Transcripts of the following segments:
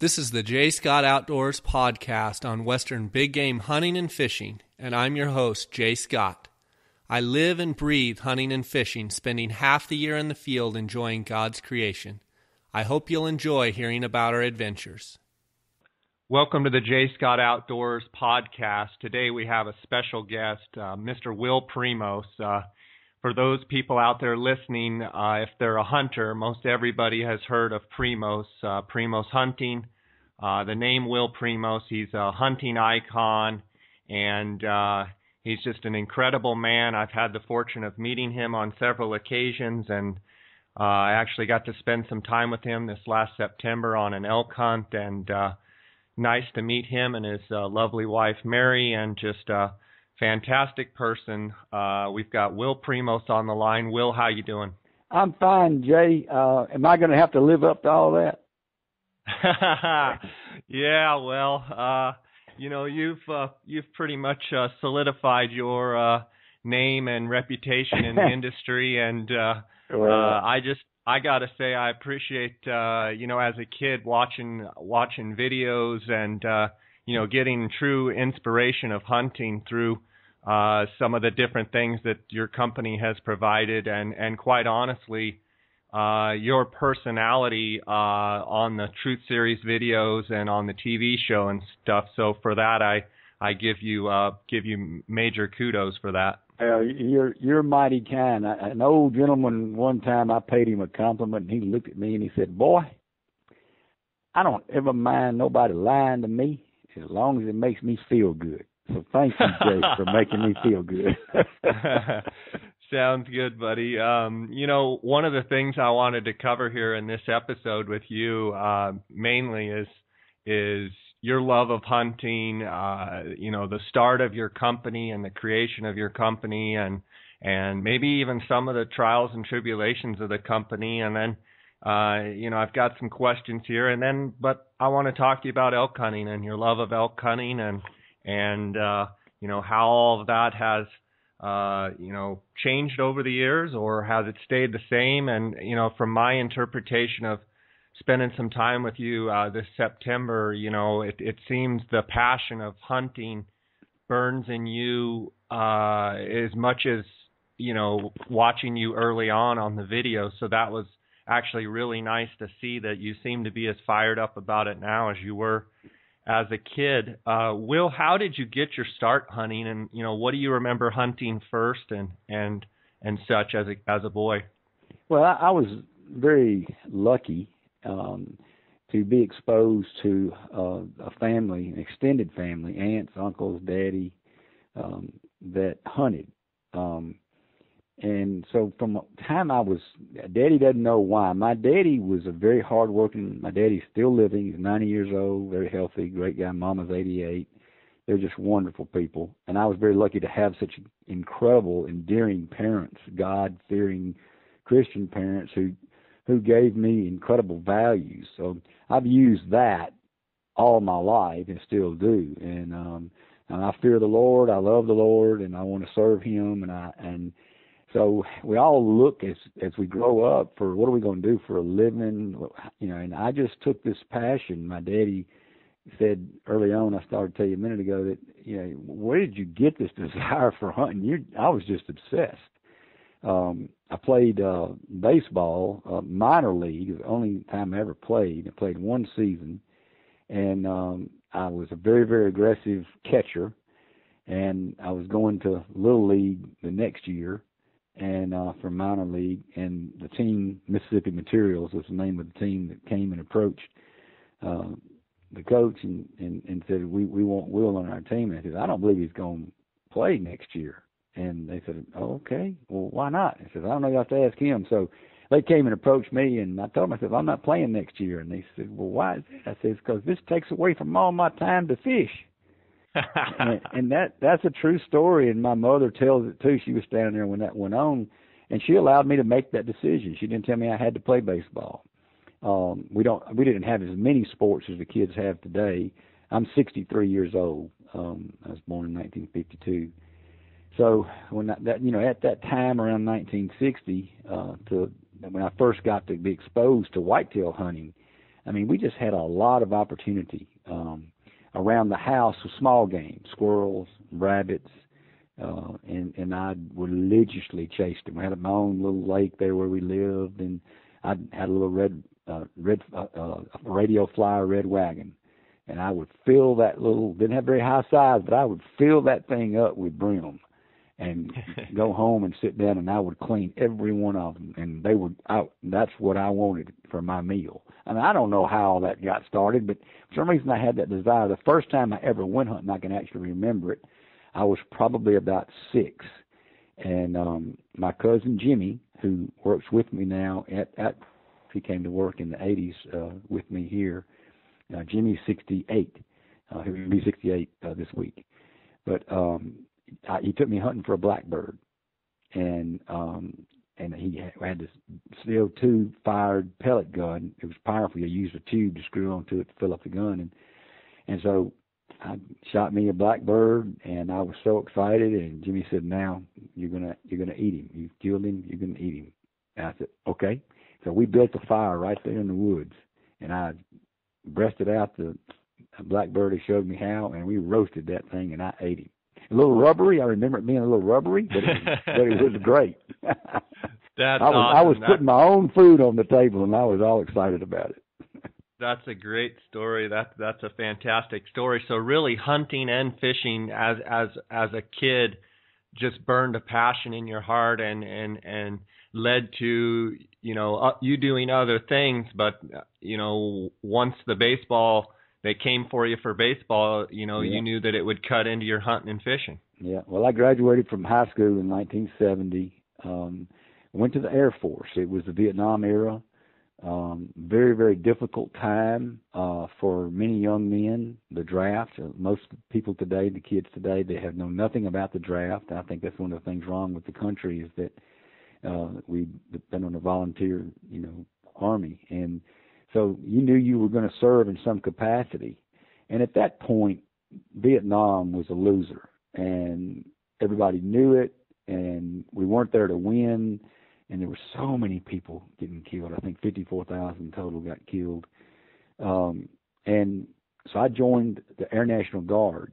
This is the Jay Scott Outdoors Podcast on Western big game hunting and fishing, and I'm your host, Jay Scott. I live and breathe hunting and fishing, spending half the year in the field enjoying God's creation. I hope you'll enjoy hearing about our adventures. Welcome to the Jay Scott Outdoors Podcast. Today we have a special guest, Mr. Will Primos. For those people out there listening, if they're a hunter, most everybody has heard of Primos, Primos Hunting. The name Will Primos, he's a hunting icon, and he's just an incredible man. I've had the fortune of meeting him on several occasions, and I actually got to spend some time with him this last September on an elk hunt, and nice to meet him and his lovely wife, Mary, and just a fantastic person. We've got Will Primos on the line. Will, how you doing? I'm fine, Jay. Am I going to have to live up to all that? Yeah, well, you know, you've pretty much solidified your name and reputation in the industry, and I gotta say, I appreciate, you know, as a kid watching videos and, you know, getting true inspiration of hunting through, some of the different things that your company has provided. And quite honestly, your personality, on the Truth Series videos and on the TV show and stuff. So for that, I give you major kudos for that. You're mighty kind. An old gentleman, one time I paid him a compliment, and he looked at me and he said, "Boy, I don't ever mind nobody lying to me as long as it makes me feel good." So thank you, Jay, for making me feel good. Sounds good, buddy. You know, one of the things I wanted to cover here in this episode with you mainly is your love of hunting, you know, the start of your company and the creation of your company, and maybe even some of the trials and tribulations of the company. And then, you know, I've got some questions here, and then, but I want to talk to you about elk hunting and your love of elk hunting, and you know, how all of that has, you know, changed over the years, or has it stayed the same? And, you know, from my interpretation of spending some time with you this September, you know, it seems the passion of hunting burns in you as much as, you know, watching you early on the video. So that was actually really nice to see that you seem to be as fired up about it now as you were as a kid. Will, how did you get your start hunting? And, you know, what do you remember hunting first and such as a boy? Well, I was very lucky to be exposed to a family, an extended family, aunts, uncles, daddy, that hunted. And so from the time daddy doesn't know why. My daddy was a very hardworking, my daddy's still living, he's 90 years old, very healthy, great guy. Mama's 88. They're just wonderful people. And I was very lucky to have such incredible, endearing parents, God-fearing Christian parents who gave me incredible values. So I've used that all my life and still do. And I fear the Lord, I love the Lord, and I want to serve him. And so we all look as we grow up for what are we going to do for a living, you know, and I just took this passion. My daddy said early on, I started to tell you a minute ago, that, you know, where did you get this desire for hunting? I was just obsessed. I played baseball, minor league. It was the only time I ever played. I played one season, and I was a very, very aggressive catcher, and I was going to Little League the next year and for minor league, and the team, Mississippi Materials was the name of the team that came and approached the coach and said, we want Will on our team. And I said, I don't believe he's going to play next year. And they said, oh, okay, well, why not? I said, I don't know, you have to ask him. So they came and approached me, and I told them, I said, I'm not playing next year. And they said, well, why is that? I said, because this takes away from all my time to fish. and that's a true story, and my mother tells it, too. She was standing there when that went on, and she allowed me to make that decision. She didn't tell me I had to play baseball. We didn't have as many sports as the kids have today. I'm 63 years old. I was born in 1952. So when that, you know, at that time around 1960 to when I first got to be exposed to whitetail hunting, I mean, we just had a lot of opportunity around the house with small game, squirrels, rabbits, and I religiously chased them. I had my own little lake there where we lived, and I had a little radio fly red wagon, and I would fill that little, didn't have very high size, but I would fill that thing up with brim and go home and sit down, and I would clean every one of them, and they would out. That's what I wanted for my meal. And I don't know how all that got started, but for some reason I had that desire. The first time I ever went hunting, I can actually remember it, I was probably about 6, and my cousin Jimmy, who works with me now, he came to work in the 80s with me here. Jimmy's 68. He'll be 68 this week. But he took me hunting for a blackbird, and he had this CO2 fired pellet gun. It was powerful. You used a tube to screw onto it to fill up the gun, and so I shot me a blackbird, and I was so excited. And Jimmy said, "Now you're gonna eat him. You killed him. You're gonna eat him." And I said, "Okay." So we built a fire right there in the woods, and I breasted out the blackbird. He showed me how, and we roasted that thing, and I ate him. A little rubbery. I remember it being a little rubbery, but it was great. That's awesome. I was putting my own food on the table, and I was all excited about it. That's a great story. That's a fantastic story. So really, hunting and fishing as a kid just burned a passion in your heart and led to, you know, you doing other things. But, you know, once the baseball, they came for you for baseball, you know, yeah. You knew that it would cut into your hunting and fishing. Yeah. Well, I graduated from high school in 1970, went to the Air Force. It was the Vietnam era. Very, very difficult time for many young men, the draft. Most people today, the kids today, they have known nothing about the draft. I think that's one of the things wrong with the country is that we depend on the volunteer, you know, army. And so you knew you were going to serve in some capacity. And at that point, Vietnam was a loser. And everybody knew it, and we weren't there to win. And there were so many people getting killed. I think 54,000 total got killed. And so I joined the Air National Guard,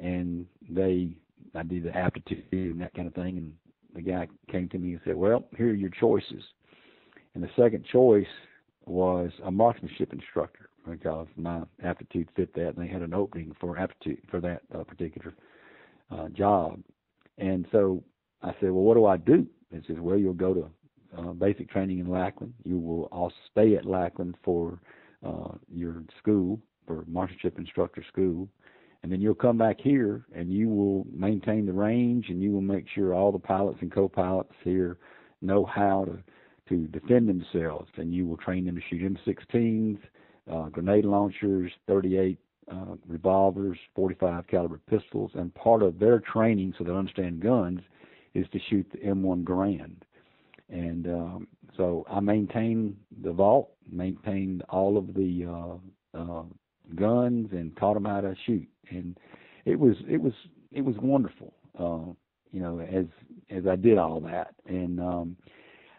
and I did the aptitude and that kind of thing. And the guy came to me and said, "Well, here are your choices." And the second choice was a marksmanship instructor because my aptitude fit that, and they had an opening for aptitude for that particular job. And so I said, "Well, what do I do?" It says, "Well, you'll go to basic training in Lackland. You will also stay at Lackland for your school, for marksmanship instructor school, and then you'll come back here and you will maintain the range and you will make sure all the pilots and co-pilots here know how to defend themselves, and you will train them to shoot M16s, grenade launchers, 38 revolvers, 45 caliber pistols, and part of their training so they understand guns is to shoot the M1 Grand." And so I maintained the vault, maintained all of the guns, and taught them how to shoot. And it was wonderful, you know, as I did all that. And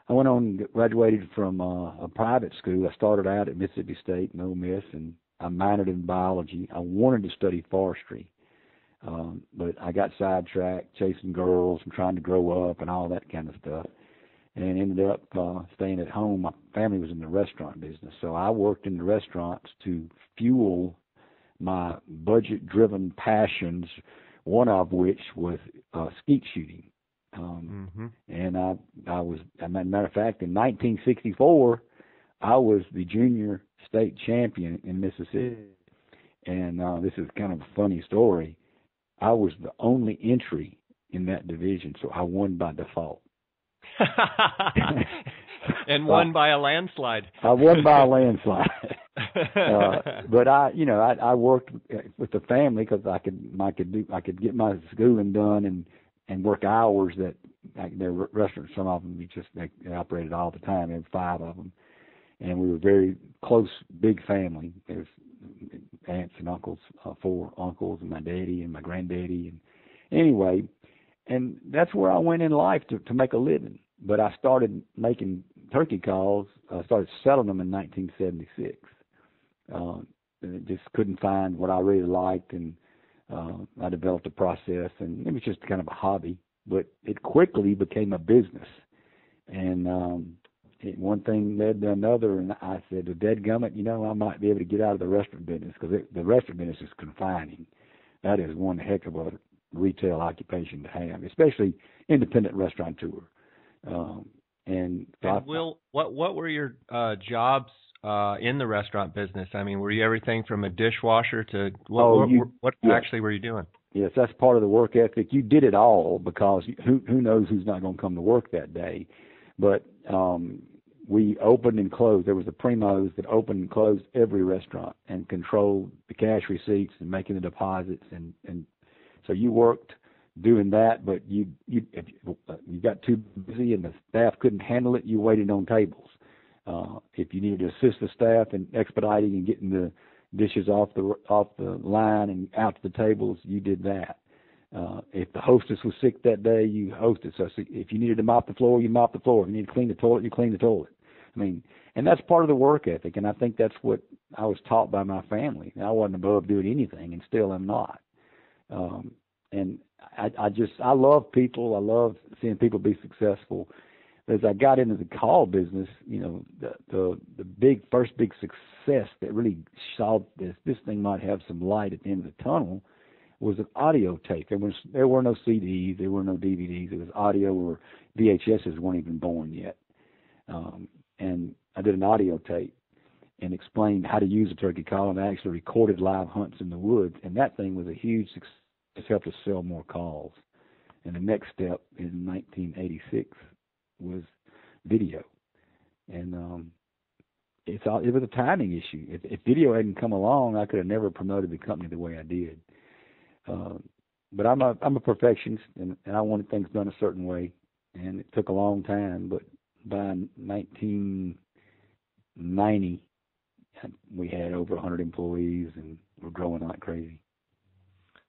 I went on, graduated from a private school. I started out at Mississippi State, Ole Miss, and I minored in biology. I wanted to study forestry. But I got sidetracked chasing girls and trying to grow up and all that kind of stuff, and ended up staying at home. My family was in the restaurant business, so I worked in the restaurants to fuel my budget-driven passions, one of which was skeet shooting. And I was, as a matter of fact, in 1964, I was the junior state champion in Mississippi. And this is kind of a funny story. I was the only entry in that division, so I won by default. And won by a landslide. I won by a landslide. But I worked with the family because I could get my schooling done and work hours that their restaurants. Some of them they operated all the time. There were 5 of them, and we were a very close, big family. There's aunts and uncles, 4 uncles, and my daddy and my granddaddy. And anyway, and that's where I went in life to make a living. But I started making turkey calls. I started selling them in 1976. Just couldn't find what I really liked, and I developed a process, and it was just kind of a hobby, but it quickly became a business. And one thing led to another, and I said, dadgummit, I might be able to get out of the restaurant business, because the restaurant business is confining. That is one heck of a retail occupation to have, especially independent restaurateur. And Will, what were your jobs in the restaurant business? I mean, were you everything from a dishwasher to what were you doing? Yes, that's part of the work ethic. You did it all, because who knows who's not going to come to work that day. But we opened and closed. There was the Primos that opened and closed every restaurant and controlled the cash receipts and making the deposits, and so you worked doing that, but you got too busy and the staff couldn't handle it, you waited on tables. If you needed to assist the staff in expediting and getting the dishes off the line and out to the tables, you did that. If the hostess was sick that day, you hosted. So if you needed to mop the floor, you mopped the floor. If you needed to clean the toilet, you cleaned the toilet. I mean, and that's part of the work ethic, and I think that's what I was taught by my family. I wasn't above doing anything, and still am not. And I love people. I love seeing people be successful. As I got into the call business, the first big success that really saw this thing might have some light at the end of the tunnel was an audio tape. There were no CDs, there were no DVDs. It was audio, or VHSs weren't even born yet. And I did an audio tape and explained how to use a turkey call, and I actually recorded live hunts in the woods. And that thing was a huge success. It's helped us sell more calls. And the next step in 1986 was video. And it was a timing issue. If video hadn't come along, I could have never promoted the company the way I did. But I'm a perfectionist, and I wanted things done a certain way. And it took a long time, but by 1990, we had over 100 employees, and we're growing like crazy.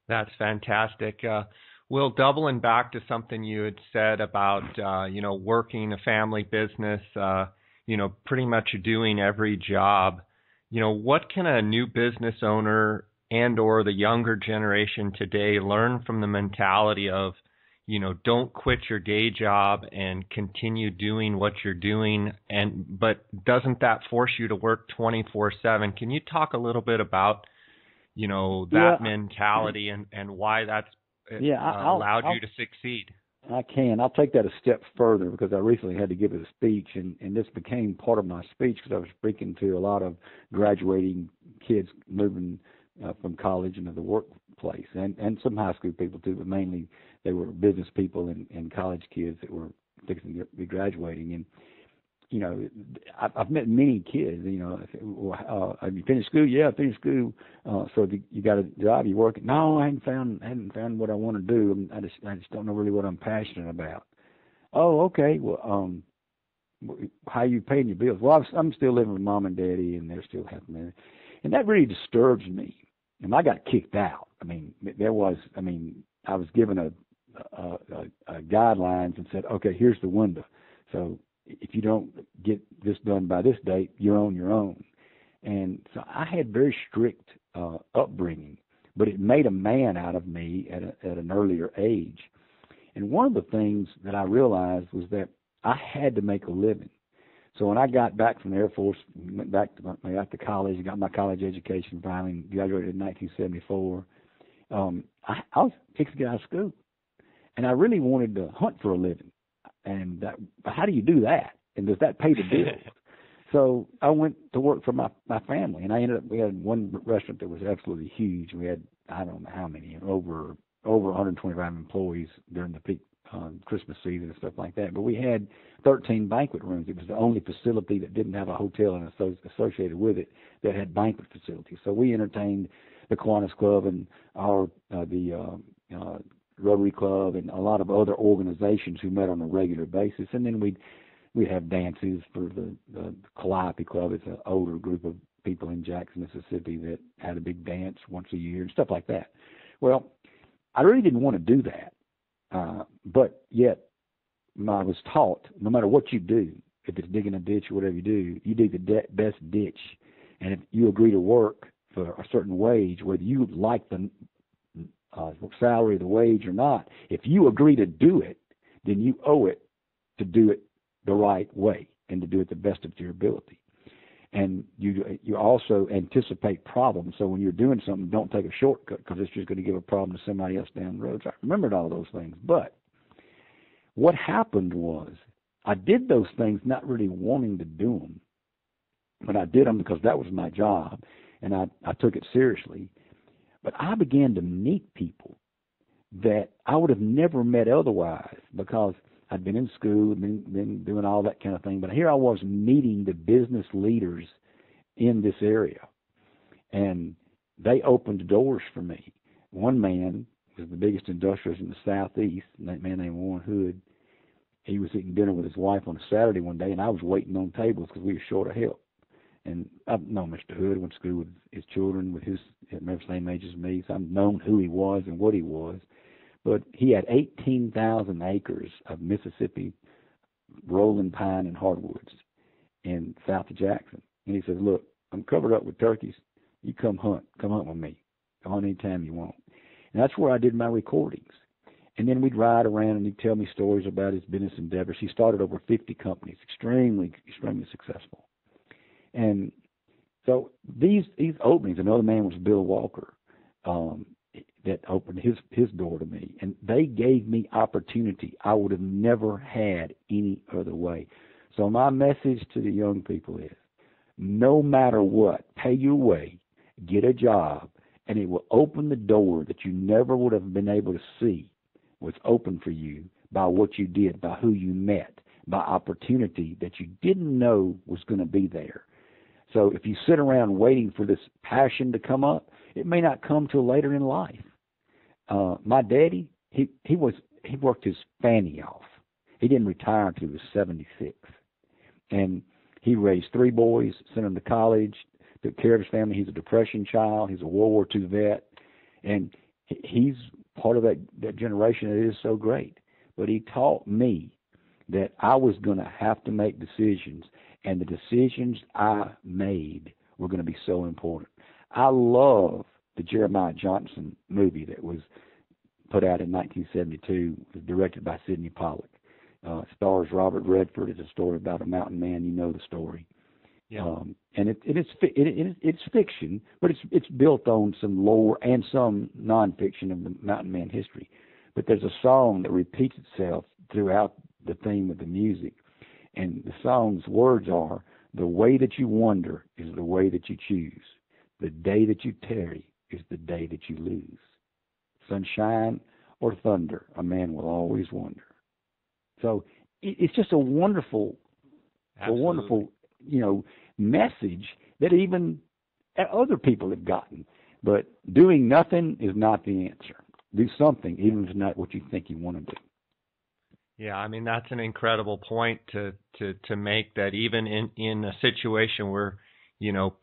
That's fantastic. Will, doubling back to something you had said about, working a family business, pretty much doing every job, what can a new business owner and or the younger generation today learn from the mentality of, don't quit your day job and continue doing what you're doing? But doesn't that force you to work 24/7? Can you talk a little bit about that mentality and why that's allowed you to succeed? I can. I'll take that a step further, because I recently had to give a speech, and this became part of my speech, because I was speaking to a lot of graduating kids moving from college into the workplace, and some high school people too, but mainly they were business people and college kids that were fixing to be graduating. And I've met many kids, have you finished school? Yeah, I finished school. So you got a job, you work? No, I haven't found what I want to do. I just don't know really what I'm passionate about. Oh, okay. Well, how are you paying your bills? Well, I'm still living with mom and daddy, and they're still helping me. And that really disturbs me. And I got kicked out. I was given a guidelines and said, okay, here's the window. So, if you don't get this done by this date, you're on your own. And so I had very strict upbringing, but it made a man out of me at an earlier age. And one of the things that I realized was that I had to make a living. So when I got back from the Air Force, went back to college, got my college education finally, graduated in 1974, I was fixing to get out of school. And I really wanted to hunt for a living. And how do you do that? And does that pay the bills? So I went to work for my family, and I ended up, we had one restaurant that was absolutely huge. We had, I don't know how many, over 125 employees during the peak Christmas season and stuff like that. But we had 13 banquet rooms. It was the only facility that didn't have a hotel and associated with it that had banquet facilities. So we entertained the Kiwanis Club and the Rotary Club and a lot of other organizations who met on a regular basis. And then we'd have dances for the Calliope Club. It's an older group of people in Jackson, Mississippi, that had a big dance once a year and stuff like that. Well, I really didn't want to do that. But yet I was taught, no matter what you do, if it's digging a ditch or whatever you do, you dig the best ditch. And if you agree to work for a certain wage, whether you like the salary, the wage or not, if you agree to do it, then you owe it to do it the right way and to do it the best of your ability. And you also anticipate problems. So when you're doing something, don't take a shortcut, because it's just going to give a problem to somebody else down the road. So I remembered all those things. But what happened was I did those things not really wanting to do them. But I did them because that was my job, and I took it seriously. But I began to meet people that I would have never met otherwise, because I'd been in school, been doing all that kind of thing. But here I was meeting the business leaders in this area, and they opened doors for me. One man was the biggest industrialist in the Southeast, and that man named Warren Hood. He was eating dinner with his wife on a Saturday one day, and I was waiting on tables because we were short of help. And I've known Mr. Hood, went to school with his children, with his, remember, same age as me, so I've known who he was and what he was. But he had 18,000 acres of Mississippi rolling pine and hardwoods in south of Jackson. And he says, look, I'm covered up with turkeys. You come hunt with me. Come hunt anytime you want. And that's where I did my recordings. And then we'd ride around, and he'd tell me stories about his business endeavors. He started over 50 companies, extremely, extremely successful. And so these openings, another man was Bill Walker, that opened his door to me. And they gave me opportunity I would have never had any other way. So my message to the young people is, no matter what, pay your way, get a job, and it will open the door that you never would have been able to see was open for you by what you did, by who you met, by opportunity that you didn't know was going to be there. So if you sit around waiting for this passion to come up, it may not come till later in life. My daddy, he worked his fanny off. He didn't retire until he was 76. And he raised three boys, sent them to college, took care of his family. He's a Depression child. He's a World War II vet. And he's part of that generation that is so great. But he taught me that I was going to have to make decisions, and the decisions I made were going to be so important. I love the Jeremiah Johnson movie that was put out in 1972, was directed by Sidney Pollack. Stars Robert Redford. It's a story about a mountain man. You know the story. Yeah. And it's fiction, but it's built on some lore and some nonfiction of the mountain man history. But there's a song that repeats itself throughout the theme of the music. And the song's words are, the way that you wander is the way that you choose. The day that you tarry is the day that you lose. Sunshine or thunder, a man will always wander. So it's just a wonderful, absolutely, a wonderful, message that even other people have gotten. But doing nothing is not the answer. Do something, even if it's not what you think you want to do. Yeah, I mean, that's an incredible point to make, that even in a situation where,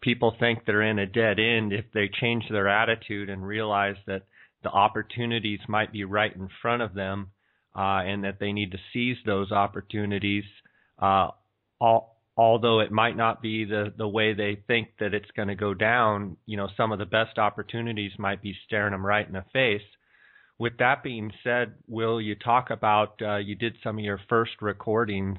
people think they're in a dead end, if they change their attitude and realize that the opportunities might be right in front of them, and that they need to seize those opportunities, although it might not be the way they think that it's going to go down, some of the best opportunities might be staring them right in the face. With that being said, Will, you talk about you did some of your first recordings.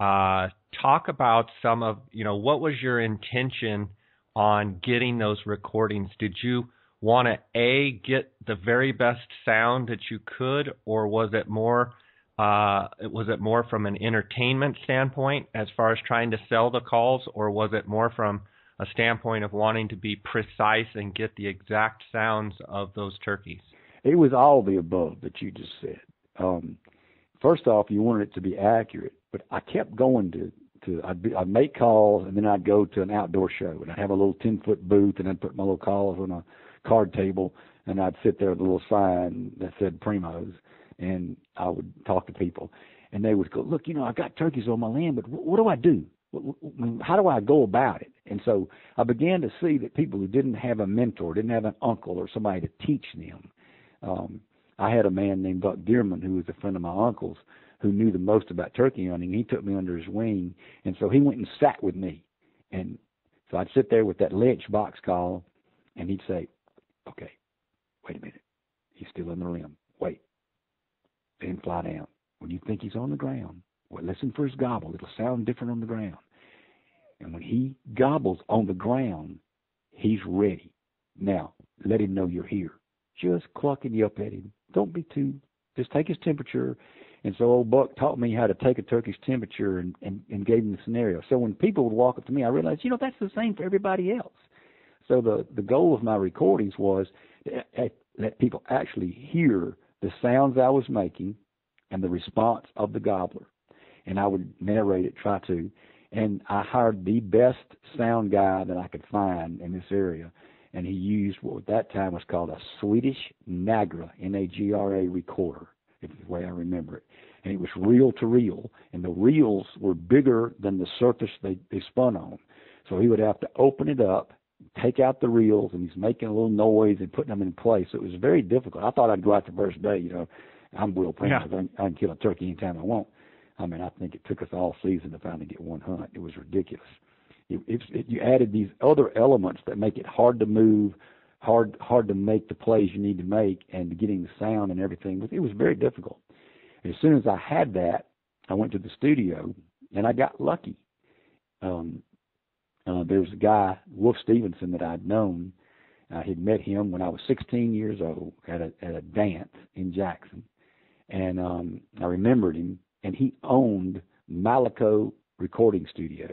Talk about some of, what was your intention on getting those recordings? Did you want to, A, get the very best sound that you could, or was it more from an entertainment standpoint as far as trying to sell the calls, or was it more from a standpoint of wanting to be precise and get the exact sounds of those turkeys? It was all the above that you just said. First off, you wanted it to be accurate, but I kept going I'd make calls, and then I'd go to an outdoor show, and I'd have a little 10-foot booth, and I'd put my little calls on a card table, and I'd sit there with a little sign that said Primos, and I would talk to people, and they would go, look, I got turkeys on my land, but what do I do? How do I go about it? And so I began to see that people who didn't have a mentor, didn't have an uncle or somebody to teach them. I had a man named Buck Dearman, who was a friend of my uncle's, who knew the most about turkey hunting. He took me under his wing, and so he went and sat with me. And so I'd sit there with that ledge box call, and he'd say, okay, wait a minute. He's still on the limb. Wait. Then fly down. When you think he's on the ground, well, listen for his gobble. It'll sound different on the ground. And when he gobbles on the ground, he's ready. Now, let him know you're here. Just cluck and yelp at him. Don't be too. Just take his temperature. And so old Buck taught me how to take a turkey's temperature and gave him the scenario. So when people would walk up to me, I realized, you know, that's the same for everybody else. So the goal of my recordings was to let people actually hear the sounds I was making and the response of the gobbler. And I would narrate it, try to. And I hired the best sound guy that I could find in this area. And he used what at that time was called a Swedish Nagra, N-A-G-R-A recorder, is the way I remember it. And it was reel to reel. And the reels were bigger than the surface they spun on. So he would have to open it up, take out the reels, and he's making a little noise and putting them in place. So it was very difficult. I thought I'd go out the first day, you know, I'm Will Primos. Yeah. I can kill a turkey anytime I want. I mean, I think it took us all season to finally get one hunt. It was ridiculous. You added these other elements that make it hard to move, hard to make the plays you need to make, and getting the sound and everything. It was very difficult. As soon as I had that, I went to the studio, and I got lucky. There was a guy, Wolf Stevenson, that I'd known. I had met him when I was 16 years old at a dance in Jackson, and I remembered him. And he owned Malaco Recording Studios.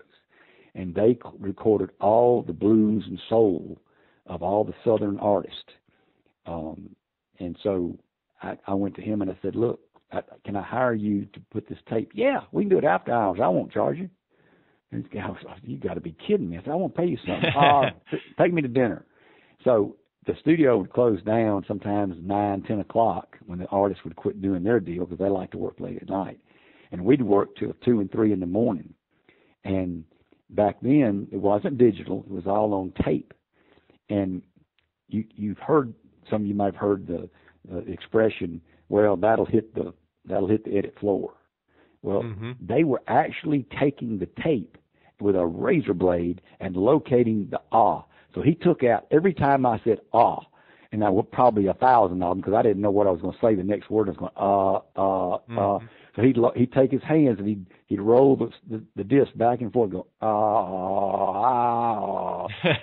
And they recorded all the blues and soul of all the Southern artists. And so I went to him and I said, look, can I hire you to put this tape? Yeah, we can do it after hours. I won't charge you. And this guy was like, you got to be kidding me. I said, I won't pay you something. Take me to dinner. So the studio would close down sometimes 9, 10 o'clock when the artists would quit doing their deal because they like to work late at night. And we'd work till 2 and 3 in the morning. And back then, it wasn't digital. It was all on tape. And you've heard, some of you might have heard the expression, well, that'll hit the edit floor. Well, They were actually taking the tape with a razor blade and locating the ah. So he took out every time I said ah. And I would probably 1,000 of them because I didn't know what I was going to say. The next word I was going So he'd take his hands and he'd roll the disc back and forth, and go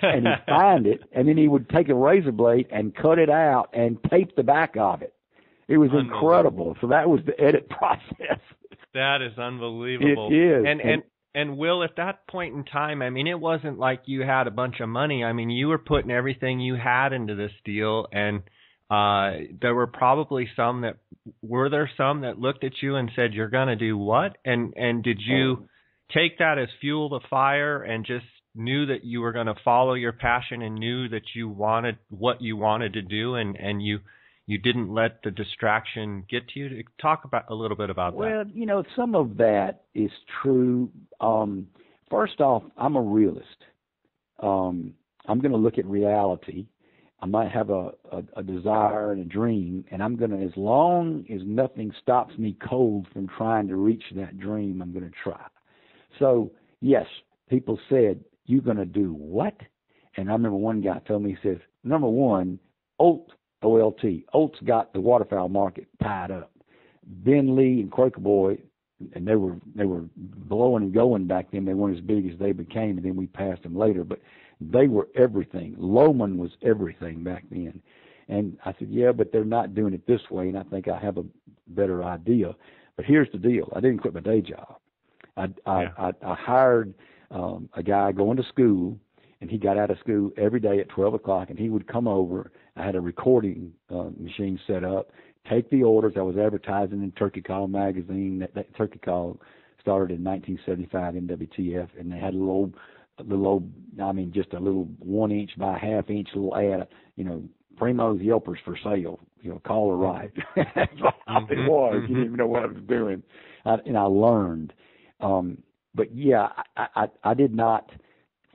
and he'd find it, and then he would take a razor blade and cut it out and tape the back of it. It was incredible. So that was the edit process. That is unbelievable. It is. And Will, at that point in time, I mean, it wasn't like you had a bunch of money. I mean, you were putting everything you had into this deal, and there were probably some that looked at you and said, "You're going to do what?" And did you take that as fuel to fire and just knew that you were going to follow your passion and knew that you wanted what you wanted to do, and you didn't let the distraction get to you? Talk about a little bit about that. Well, you know, some of that is true. First off, I'm a realist. I'm going to look at reality. I might have a desire and a dream, and I'm going to, as long as nothing stops me cold from trying to reach that dream, I'm going to try. So, yes, people said, you're going to do what? And I remember one guy told me, he says, number one, Olt's got the waterfowl market tied up. Ben Lee and Quaker Boy, and they were blowing and going back then. They weren't as big as they became, and then we passed them later. But they were everything. Lohman was everything back then. And I said, yeah, but they're not doing it this way, and I think I have a better idea. But here's the deal. I didn't quit my day job. I hired a guy going to school, and he got out of school every day at 12 o'clock, and he would come over. I had a recording machine set up, take the orders. I was advertising in Turkey Call Magazine. That Turkey Call started in 1975, NWTF, and they had a little 1-inch by 1/2-inch little ad, you know, Primos Yelpers for sale, you know, call or write. It was. You didn't even know what I was doing. I learned. But, yeah, I did not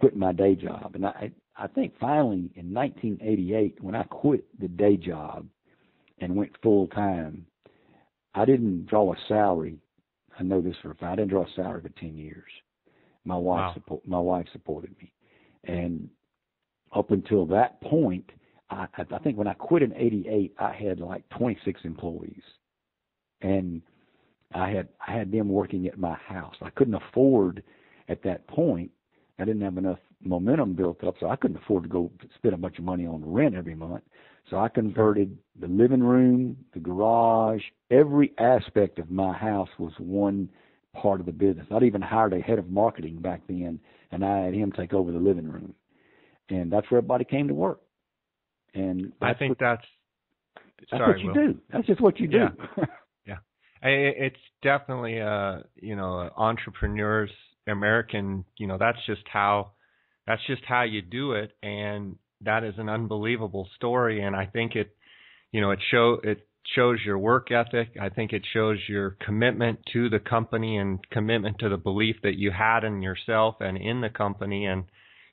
quit my day job. And I think finally in 1988, when I quit the day job and went full time, I didn't draw a salary I know this for a fact. I didn't draw a salary for 10 years. My wife, supported me. And up until that point, I think when I quit in 88, I had like 26 employees. And I had them working at my house. I couldn't afford at that point. I didn't have enough momentum built up, so I couldn't afford to go spend a bunch of money on rent every month. So I converted the living room, the garage, every aspect of my house was one part of the business. I'd even hired a head of marketing back then, and I had him take over the living room. And that's where everybody came to work. And I think that's what you do. That's just what you do. Yeah. It's definitely entrepreneurs American, that's just how you do it, and that is an unbelievable story. And I think it shows your work ethic. I think it shows your commitment to the company and commitment to the belief that you had in yourself and in the company. And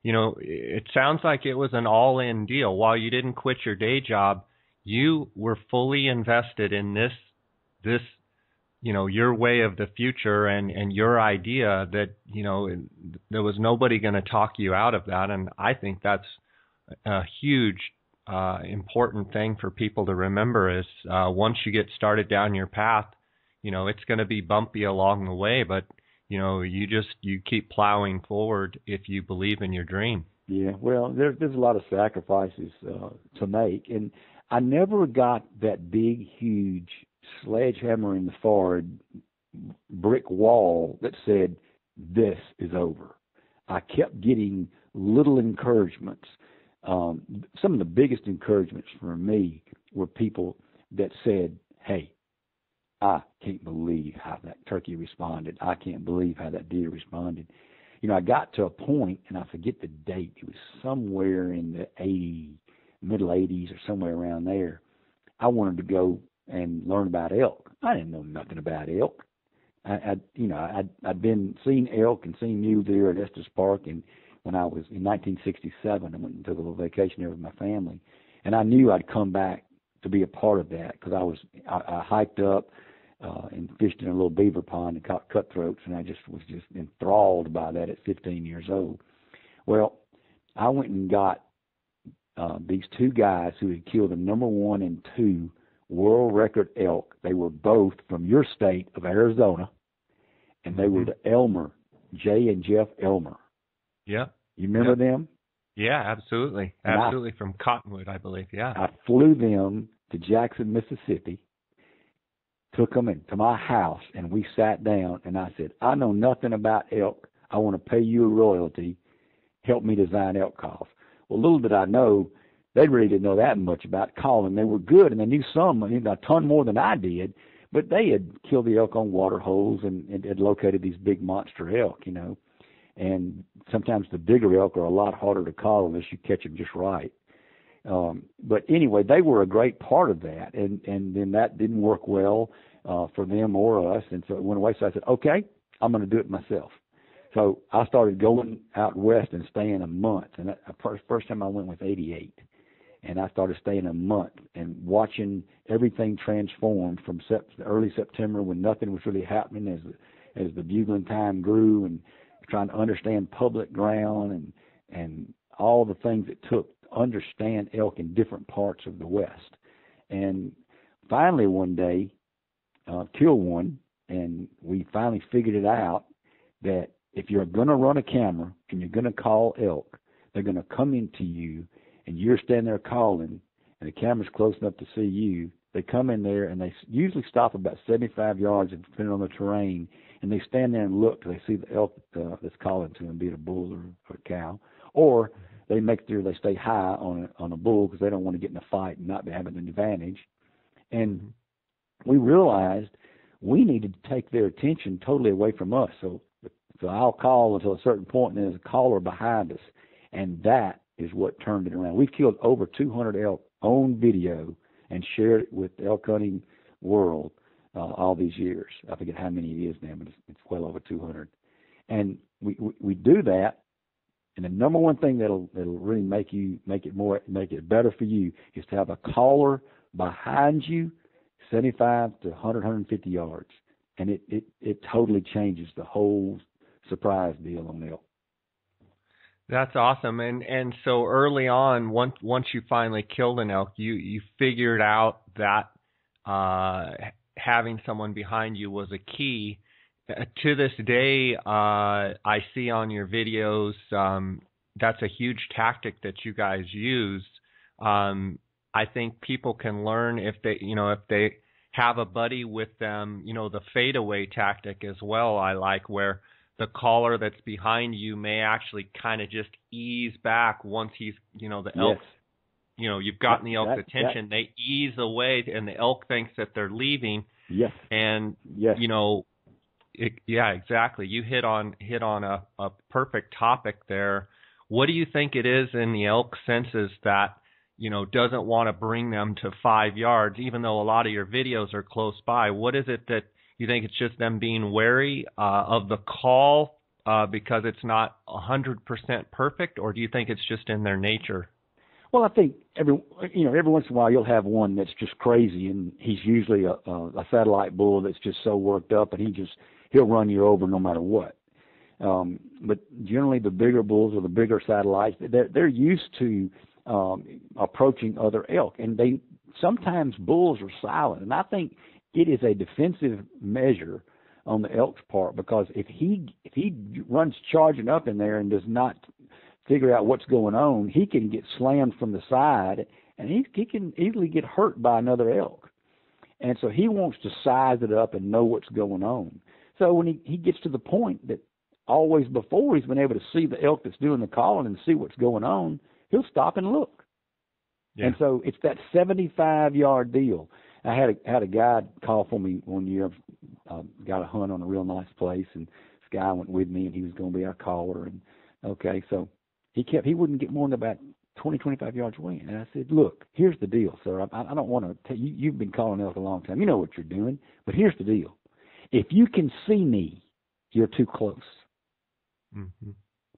it sounds like it was an all-in deal. While you didn't quit your day job, you were fully invested in this. Your way of the future and your idea that, there was nobody going to talk you out of that. And I think that's a huge, important thing for people to remember is once you get started down your path, it's going to be bumpy along the way, but, you keep plowing forward if you believe in your dream. Yeah, well, there's a lot of sacrifices to make. And I never got that big, huge sledgehammer in the forward brick wall that said this is over. I kept getting little encouragements. Some of the biggest encouragements for me were people that said, "Hey, I can't believe how that turkey responded. I can't believe how that deer responded." I got to a point, and I forget the date. It was somewhere in the middle 80s or somewhere around there. I wanted to go and learn about elk. I didn't know nothing about elk. I'd been seeing elk and seen mule deer at Estes Park, and when I was in 1967, I went and took a little vacation there with my family, and I knew I'd come back to be a part of that because I hiked up and fished in a little beaver pond and caught cutthroats, and I was enthralled by that at 15 years old. Well, I went and got these two guys who had killed the number 1 and 2 world record elk. They were both from your state of Arizona, and they were the Elmer, Jay and Jeff Elmer. Yeah. You remember them? Yeah, absolutely. And absolutely, from Cottonwood, I believe, yeah. I flew them to Jackson, Mississippi, took them into my house, and we sat down, and I said, "I know nothing about elk. I want to pay you a royalty. Help me design elk calls." Well, little did I know, they really didn't know that much about calling. They were good, and they knew a ton more than I did, but they had killed the elk on water holes and had located these big monster elk, And sometimes the bigger elk are a lot harder to call unless you catch them just right. But anyway, they were a great part of that, and then that didn't work well for them or us, and so it went away. So I said, "Okay, I'm going to do it myself." So I started going out west and staying a month, and the first time I went was 88. And I started staying a month and watching everything transform from early September, when nothing was really happening, as the bugling time grew, and trying to understand public ground and all the things it took to understand elk in different parts of the West. And finally one day, killed one, and we finally figured it out that if you're going to run a camera and you're going to call elk, they're going to come into you, and you're standing there calling, and the camera's close enough to see you. They come in there, and they usually stop about 75 yards, depending on the terrain, and they stand there and look. They see the elk that's calling to them, be it a bull or a cow, or they make sure they stay high on a bull because they don't want to get in a fight and not be having an advantage. And we realized we needed to take their attention totally away from us. So I'll call until a certain point, and there's a caller behind us, and that is what turned it around. We've killed over 200 elk on video and shared it with the elk hunting world all these years. I forget how many it is now, but it's well over 200. And we do that, and the number one thing that'll really make it better for you is to have a caller behind you, 75 to 100, 150 yards. and it totally changes the whole surprise deal on elk. That's awesome. And so early on, once you finally killed an elk, you figured out that having someone behind you was a key. To this day, I see on your videos, that's a huge tactic that you guys use. I think people can learn if they have a buddy with them, the fadeaway tactic as well. I like where the caller that's behind you may actually kind of just ease back once he's, the elk, yes. You've gotten the elk's attention. They ease away and the elk thinks that they're leaving. Yes. And, yes. Yeah, exactly. You hit on a perfect topic there. What do you think it is in the elk senses that, doesn't want to bring them to 5 yards, even though a lot of your videos are close by? What is it that you think it's just them being wary of the call because it's not 100% perfect, or do you think it's just in their nature? Well, I think every once in a while you'll have one that's just crazy, and he's usually a satellite bull that's just so worked up, and he'll run you over no matter what. But generally, the bigger bulls or the bigger satellites, they're used to approaching other elk, and sometimes bulls are silent, and I think it is a defensive measure on the elk's part, because if he runs charging up in there and does not figure out what's going on, he can get slammed from the side, and he can easily get hurt by another elk. And so he wants to size it up and know what's going on. So when he gets to the point that always before he's been able to see the elk that's doing the calling and see what's going on, he'll stop and look. Yeah. And so it's that 75-yard deal. I had a guy call for me one year. I got a hunt on a real nice place, and this guy went with me, and he was going to be our caller. And okay, so he wouldn't get more than about 20, 25 yards away. And I said, look, here's the deal, sir. I don't want to tell you. You've been calling elk a long time. You know what you're doing. But here's the deal. If you can see me, you're too close. Mm-hmm.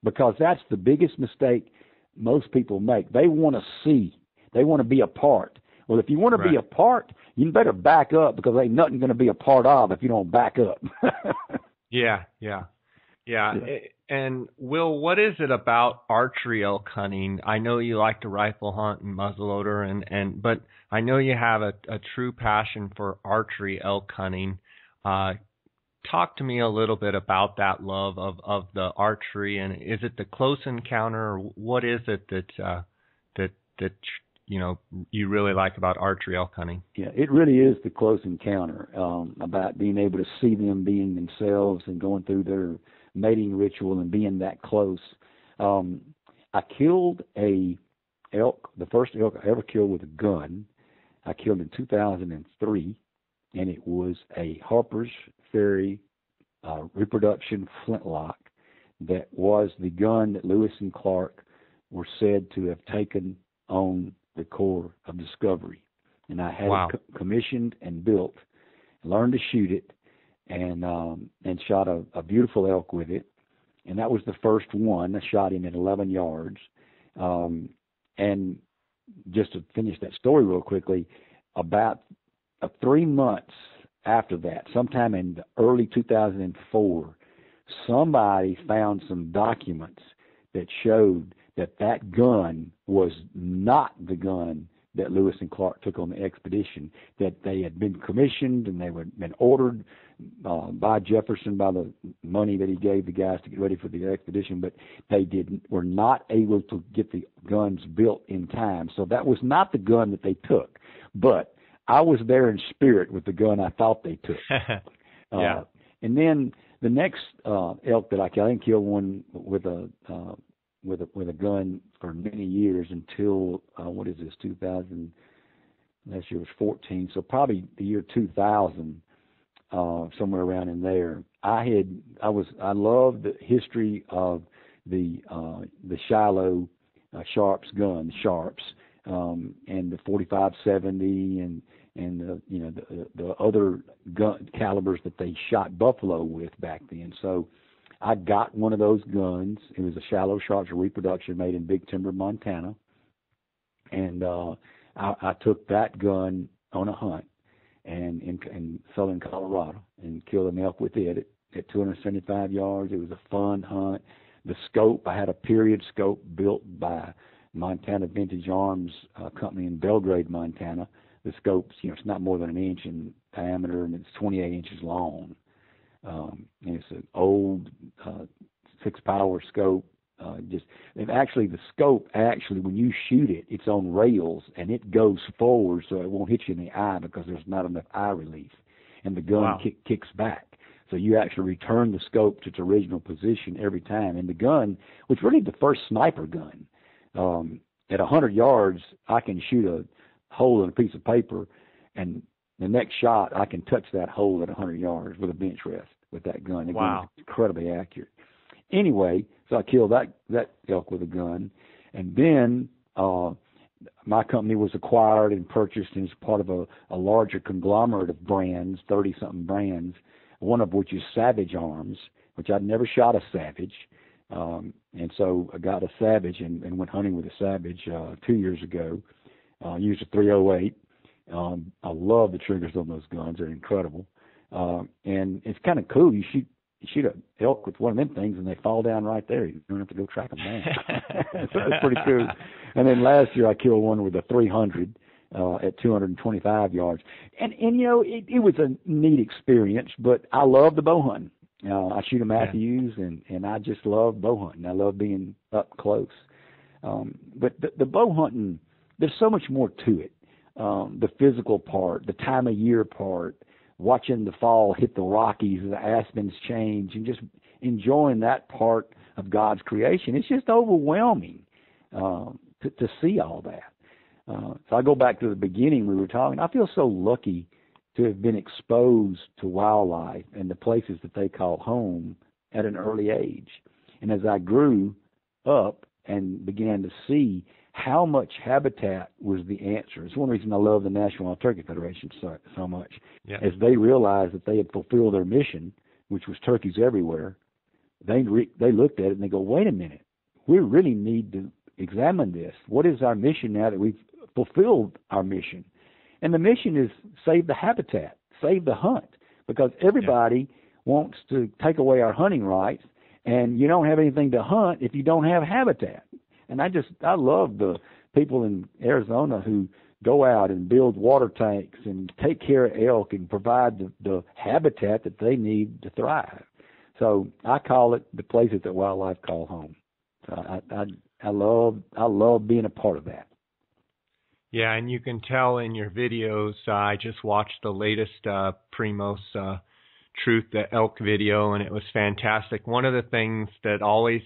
Because that's the biggest mistake most people make. They want to see. They want to be a part. Well, if you want to be a part, you better back up, because ain't nothing going to be a part of if you don't back up. Yeah. And Will, what is it about archery elk hunting? I know you like to rifle hunt and muzzleloader, and but I know you have a true passion for archery elk hunting. Talk to me a little bit about that love of the archery, and is it the close encounter, or what is it that you really like about archery elk hunting? Yeah, it really is the close encounter, about being able to see them being themselves and going through their mating ritual and being that close. I killed a elk, the first elk I ever killed with a gun. I killed in 2003, and it was a Harper's Ferry reproduction flintlock that was the gun that Lewis and Clark were said to have taken on the Corps of Discovery. And I had it commissioned and built, learned to shoot it, and shot a beautiful elk with it. And that was the first one. I shot him at 11 yards. And just to finish that story real quickly, about 3 months after that, sometime in early 2004, somebody found some documents that showed that gun was not the gun that Lewis and Clark took on the expedition, that they had been commissioned and they had been ordered by Jefferson, by the money that he gave the guys to get ready for the expedition, but they were not able to get the guns built in time. So that was not the gun that they took, but I was there in spirit with the gun I thought they took. Yeah. And then the next elk that I killed, I didn't kill one with a gun for many years until, 2000, last year was 14, so probably the year 2000, somewhere around in there. I loved the history of the Shiloh Sharps gun, Sharps, and the 45-70 and the other gun calibers that they shot buffalo with back then. So I got one of those guns. It was a Shiloh Sharps reproduction made in Big Timber, Montana. And I took that gun on a hunt. and in southern Colorado, and killed an elk with it at 275 yards. It was a fun hunt. The scope, I had a period scope built by Montana Vintage Arms company in Belgrade, Montana. The scope's, you know, it's not more than an inch in diameter, and it's 28 inches long. And it's an old 6-power scope. The scope, when you shoot it, it's on rails and it goes forward, so it won't hit you in the eye because there's not enough eye relief, and the gun kicks back. So you actually return the scope to its original position every time. And the gun, which really the first sniper gun, at 100 yards, I can shoot a hole in a piece of paper, and the next shot I can touch that hole at 100 yards with a bench rest with that gun. Wow. It's incredibly accurate. Anyway, so I killed that elk with a gun. And then my company was acquired and purchased, and it's part of a larger conglomerate of brands, 30-something brands, one of which is Savage Arms, which I'd never shot a Savage. And so I got a Savage and went hunting with a Savage 2 years ago. Used a 308. I love the triggers on those guns. They're incredible. And it's kind of cool. You shoot an elk with one of them things, and they fall down right there. You don't have to go track them down. So that's pretty cool. And then last year I killed one with a 300 at 225 yards. And you know, it was a neat experience, but I love the bow hunting. I shoot a Matthews, and I just love bow hunting. I love being up close. But the bow hunting, there's so much more to it. The physical part, the time of year part, watching the fall hit the Rockies and the aspens change, and just enjoying that part of God's creation. It's just overwhelming to see all that. So I go back to the beginning we were talking. I feel so lucky to have been exposed to wildlife and the places that they call home at an early age. And as I grew up and began to see how much habitat was the answer. It's one reason I love the National Wild Turkey Federation so much, as they realized that they had fulfilled their mission, which was turkeys everywhere. They looked at it and they go, wait a minute, we really need to examine this. What is our mission now that we've fulfilled our mission? And the mission is save the habitat, save the hunt, because everybody wants to take away our hunting rights, and you don't have anything to hunt if you don't have habitat. And I love the people in Arizona who go out and build water tanks and take care of elk and provide the habitat that they need to thrive. So I call it the places that wildlife call home. I love being a part of that. Yeah, and you can tell in your videos. I just watched the latest Primos Truth the Elk video, and it was fantastic. One of the things that always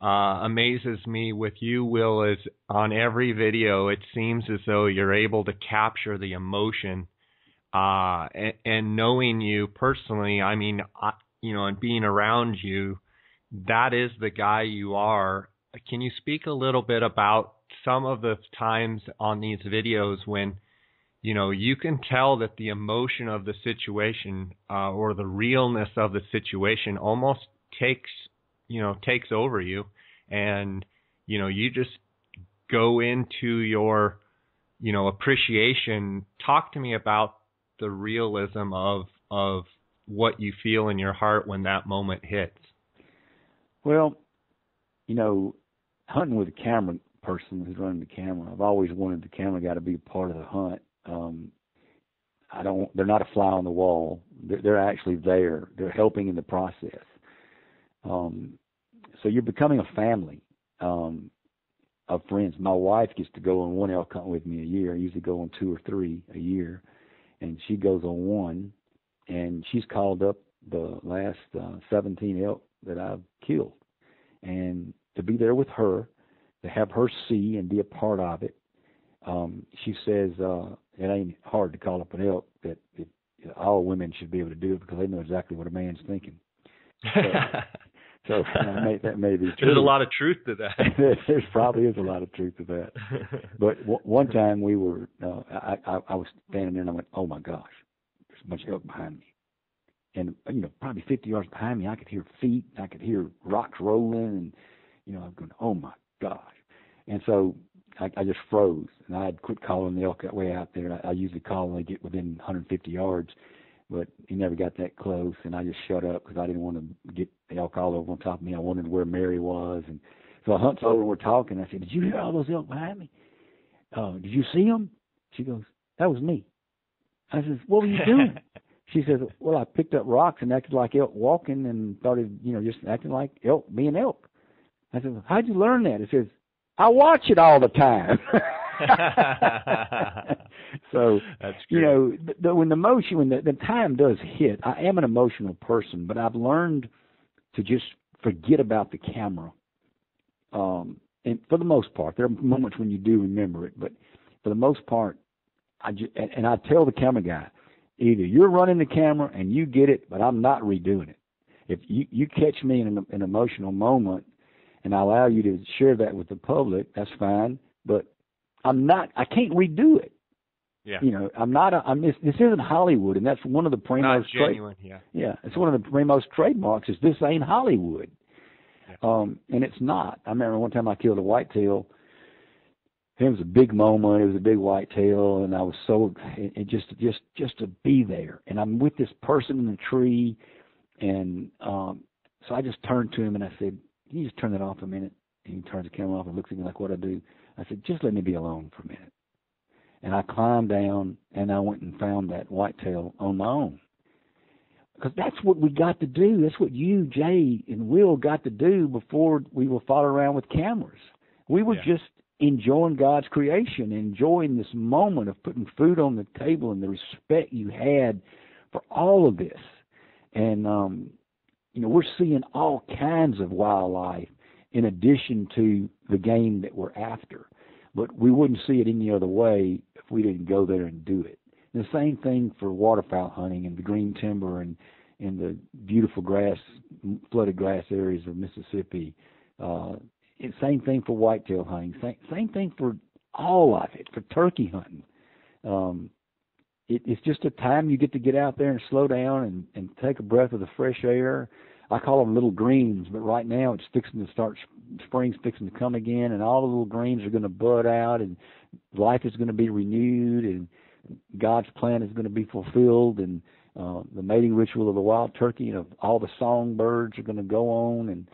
amazes me with you, Will, is on every video it seems as though you're able to capture the emotion, and knowing you personally, I mean, and being around you, that is the guy you are. Can you speak a little bit about some of the times on these videos when, you know, you can tell that the emotion of the situation or the realness of the situation almost takes over you, and, you know, you just go into your, you know, appreciation. Talk to me about the realism of what you feel in your heart when that moment hits. Well, you know, hunting with a camera person who's running the camera, I've always wanted the camera guy to be a part of the hunt. They're not a fly on the wall. They're actually there. They're helping in the process. So you're becoming a family of friends. My wife gets to go on one elk hunt with me a year. I usually go on 2 or 3 a year, and she goes on one, and she's called up the last 17 elk that I've killed. And to be there with her, to have her see and be a part of it, she says it ain't hard to call up an elk, that all women should be able to do it because they know exactly what a man's thinking. So that may be true. There's a lot of truth to that. There probably is a lot of truth to that. But one time we were, I was standing there and I went, oh my gosh, there's a bunch of elk behind me. And, you know, probably 50 yards behind me, I could hear feet, I could hear rocks rolling, and, you know, I'm going, oh my gosh. And so I just froze, and I had quit calling the elk that way out there. I usually call when they get within 150 yards, but he never got that close, and I just shut up because I didn't want to get the elk all over on top of me. I wondered where Mary was, and so I hunt's over, we're talking. I said, "Did you hear all those elk behind me? Did you see them?" She goes, "That was me." I says, "What were you doing?" She says, "Well, I picked up rocks and acted like elk walking and started, just acting like elk, being elk." I said, "Well, how'd you learn that?" It says, "I watch it all the time." So, that's great. When the time does hit, I am an emotional person, but I've learned to just forget about the camera. And for the most part, there are moments when you do remember it, but for the most part, I tell the camera guy, either you're running the camera and you get it, but I'm not redoing it. If you catch me in an emotional moment and I allow you to share that with the public, that's fine, but I can't redo it. Yeah. This isn't Hollywood, and that's one of the Primos. Not genuine, yeah. Yeah, it's one of the Primos trademarks is this ain't Hollywood. Yeah. And it's not. I remember one time I killed a whitetail. It was a big moment. It was a big whitetail, and I was so just to be there. And I'm with this person in the tree, and so I just turned to him and I said, "Can you just turn that off a minute?" And he turns the camera off and looks at me like, "What I do?" I said, "Just let me be alone for a minute." And I climbed down and I went and found that whitetail on my own, because that's what we got to do. That's what you, Jay, and Will got to do before we were following around with cameras. We were just enjoying God's creation, enjoying this moment of putting food on the table and the respect you had for all of this. And, we're seeing all kinds of wildlife in addition to the game that we're after. But we wouldn't see it any other way if we didn't go there and do it. And the same thing for waterfowl hunting and the green timber and the beautiful flooded grass areas of Mississippi. Same thing for whitetail hunting. Same thing for all of it, for turkey hunting. It's just a time you get to get out there and slow down and take a breath of the fresh air. I call them little greens, but right now it's fixing to start. Spring's fixing to come again, and all the little greens are going to bud out, and life is going to be renewed, and God's plan is going to be fulfilled, and the mating ritual of the wild turkey, and all the songbirds are going to go on. And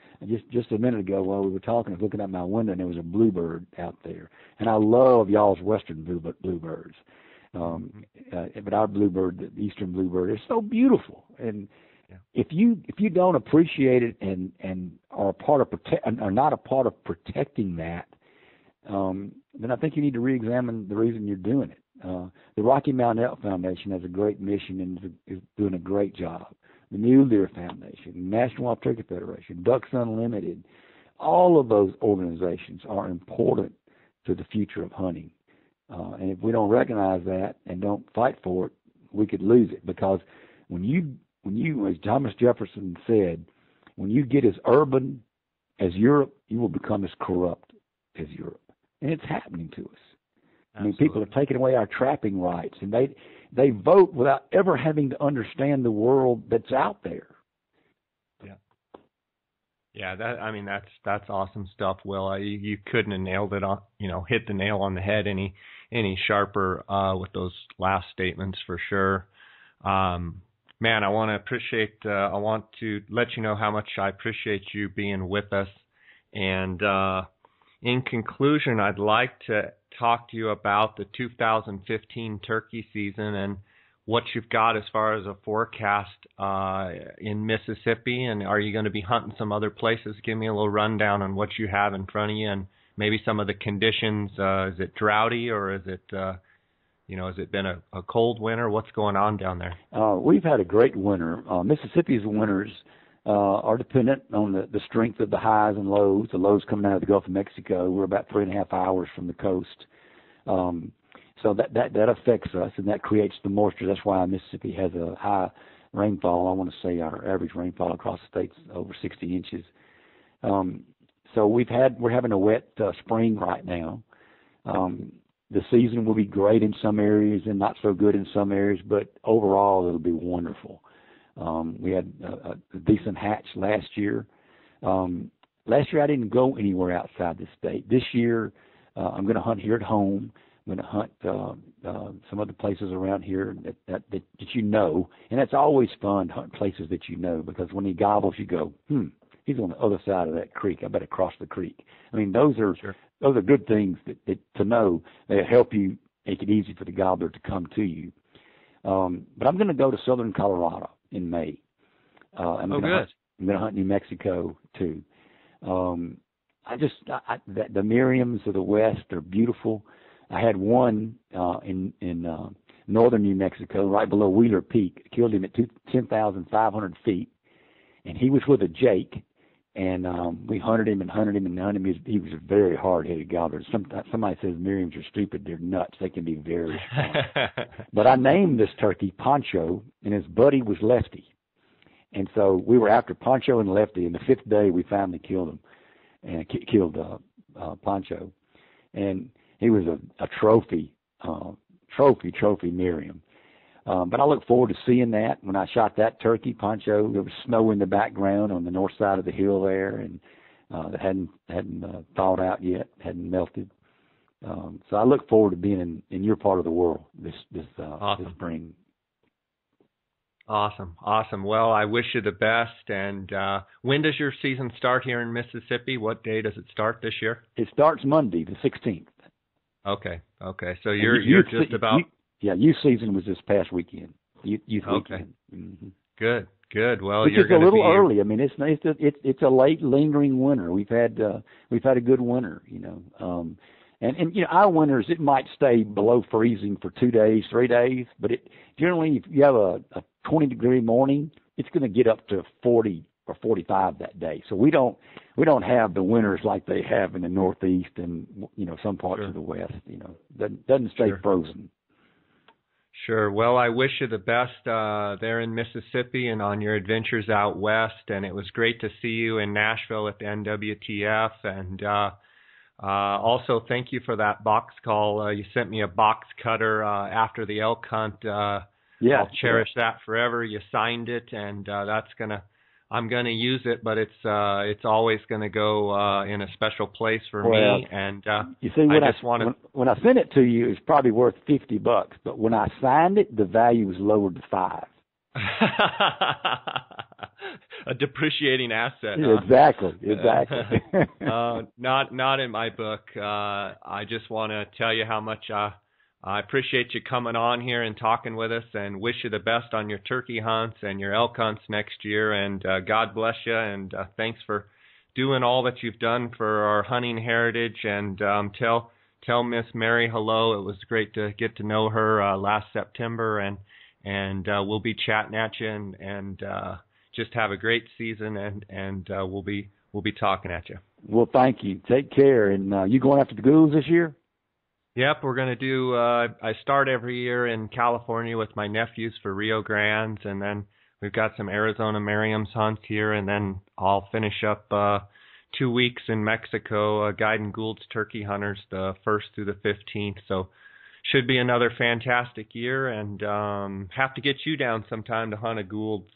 just a minute ago while we were talking, I was looking out my window, and there was a bluebird out there. And I love y'all's western bluebirds. But our bluebird, the eastern bluebird, is so beautiful. And if you don't appreciate it and are not a part of protecting that, then I think you need to reexamine the reason you're doing it. The Rocky Mountain Elk Foundation has a great mission and is doing a great job. The Mule Deer Foundation, National Wild Turkey Federation, Ducks Unlimited, all of those organizations are important to the future of hunting. And if we don't recognize that and don't fight for it, we could lose it. Because when you, as Thomas Jefferson said, when you get as urban as Europe, you will become as corrupt as Europe. And it's happening to us. I mean, people are taking away our trapping rights, and they vote without ever having to understand the world that's out there. Yeah. Yeah, that's awesome stuff, Will. You couldn't have nailed it on, hit the nail on the head any sharper with those last statements for sure. Man, I want to let you know how much I appreciate you being with us. And in conclusion, I'd like to talk to you about the 2015 turkey season and what you've got as far as a forecast in Mississippi, and are you going to be hunting some other places? Give me a little rundown on what you have in front of you and maybe some of the conditions. Is it droughty, or is it has it been a cold winter? What's going on down there? We've had a great winter. Mississippi's winters are dependent on the strength of the highs and lows. The lows coming out of the Gulf of Mexico. We're about 3.5 hours from the coast. So that affects us, and that creates the moisture. That's why Mississippi has a high rainfall. I want to say our average rainfall across the state's over 60 inches. So we're having a wet spring right now. The season will be great in some areas and not so good in some areas, but overall it'll be wonderful. We had a decent hatch last year. Last year I didn't go anywhere outside the state. This year I'm going to hunt here at home. I'm going to hunt some other places around here that you know. And it's always fun to hunt places that you know, because when he gobbles, you go, he's on the other side of that creek. I better cross the creek. I mean, those are good things that to know. They help you make it easy for the gobbler to come to you. But I'm going to go to southern Colorado in May. I'm going to hunt New Mexico too. The Miriams of the West are beautiful. I had one in northern New Mexico, right below Wheeler Peak. Killed him at 10,500 feet, and he was with a Jake, and we hunted him. He was a very hard-headed gobbler. Somebody says Miriams are stupid. They're nuts. They can be very strong. But I named this turkey Poncho, and his buddy was Lefty. And so we were after Poncho and Lefty, and the fifth day we finally killed him, and killed Poncho. And he was a trophy Miriam. But I look forward to seeing that. When I shot that turkey, Poncho, there was snow in the background on the north side of the hill there, and that hadn't thawed out yet, hadn't melted. So I look forward to being in your part of the world this spring. Awesome. Well, I wish you the best. And when does your season start here in Mississippi? What day does it start this year? It starts Monday, the 16th. Okay. So youth season was this past weekend. Youth weekend. Mm-hmm. Good. Well, it's a little early. I mean, it's a late lingering winter. We've had a good winter, you know. And you know, our winters, it might stay below freezing for 2 days, 3 days, but it generally, if you have a 20-degree morning, it's going to get up to 40 or 45 that day. So we don't have the winters like they have in the Northeast and, you know, some parts of the West. You know, doesn't stay frozen. Sure. Well, I wish you the best there in Mississippi and on your adventures out west. And it was great to see you in Nashville at the NWTF and. Also, thank you for that box call. You sent me a box cutter after the elk hunt. I'll cherish that forever. You signed it, and I'm gonna use it. But it's always gonna go in a special place for me. And you see, when I sent it to you, it's probably worth $50. But when I signed it, the value was lowered to $5. A depreciating asset. Huh? Exactly. Not in my book. I just want to tell you how much I appreciate you coming on here and talking with us, and wish you the best on your turkey hunts and your elk hunts next year. And God bless you. And thanks for doing all that you've done for our hunting heritage. And tell Miss Mary hello. It was great to get to know her last September. And we'll be chatting at you, and just have a great season, and we'll be talking at you. Well, thank you. Take care. And you going after the ghouls this year? Yep, we're going to do. I start every year in California with my nephews for Rio Grands, and then we've got some Arizona Merriam's hunts here, and then I'll finish up 2 weeks in Mexico, guiding Gould's turkey hunters the 1st through the 15th. So. Should be another fantastic year, and have to get you down sometime to hunt a Gould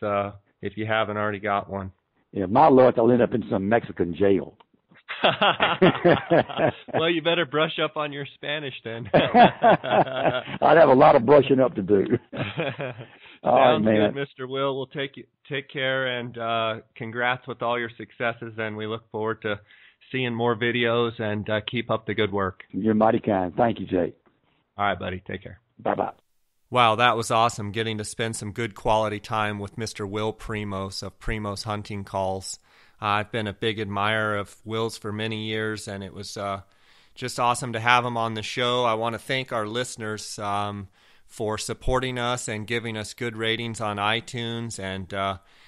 if you haven't already got one. Yeah, my luck, I'll end up in some Mexican jail. Well, you better brush up on your Spanish then. I'd have a lot of brushing up to do. Sounds good, Mr. Will. We'll take care, and congrats with all your successes, and we look forward to seeing more videos, and keep up the good work. You're mighty kind. Thank you, Jay. All right, buddy. Take care. Bye-bye. Wow, that was awesome, getting to spend some good quality time with Mr. Will Primos of Primos Hunting Calls. I've been a big admirer of Will's for many years, and it was just awesome to have him on the show. I want to thank our listeners for supporting us and giving us good ratings on iTunes. And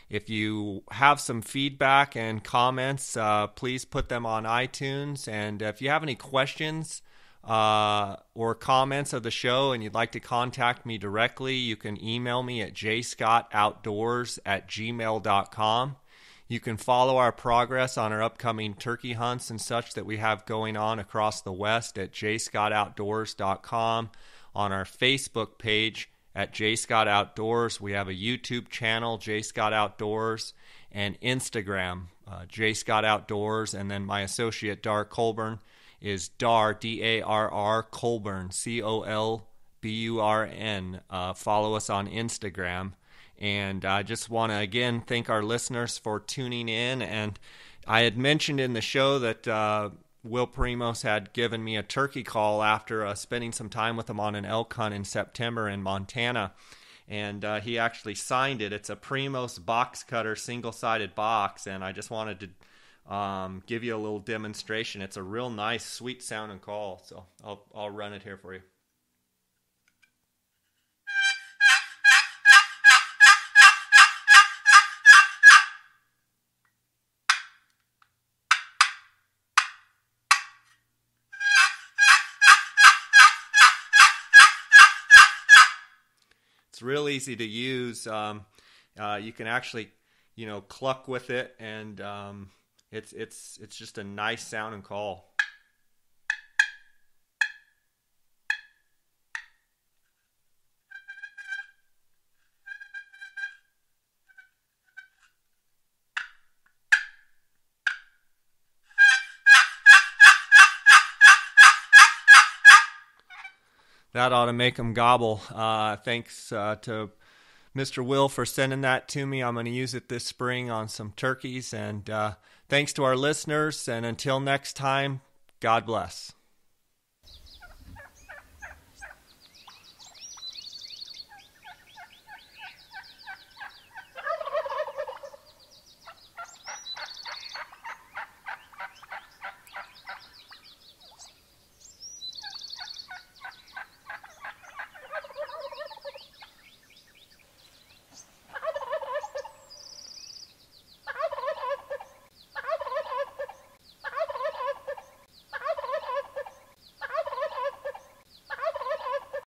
if you have some feedback and comments, please put them on iTunes. And if you have any questions or comments of the show and you'd like to contact me directly, you can email me at jscottoutdoors@gmail.com. You can follow our progress on our upcoming turkey hunts and such that we have going on across the West at jscottoutdoors.com, on our Facebook page at Jay Scott Outdoors. We have a YouTube channel, Jay Scott Outdoors, and Instagram, Jay Scott Outdoors, and then my associate, Dar Colburn, is Darr, D-A-R-R, Colburn, C-O-L-B-U-R-N. Follow us on Instagram. And I just want to, again, thank our listeners for tuning in. And I had mentioned in the show that Will Primos had given me a turkey call after spending some time with him on an elk hunt in September in Montana. And he actually signed it. It's a Primos box cutter, single-sided box. And I just wanted to give you a little demonstration. It's a real nice, sweet sounding call. So I'll run it here for you. Real easy to use. You can actually, cluck with it, and it's just a nice sounding call. That ought to make them gobble. Thanks to Mr. Will for sending that to me. I'm going to use it this spring on some turkeys. And thanks to our listeners. And until next time, God bless.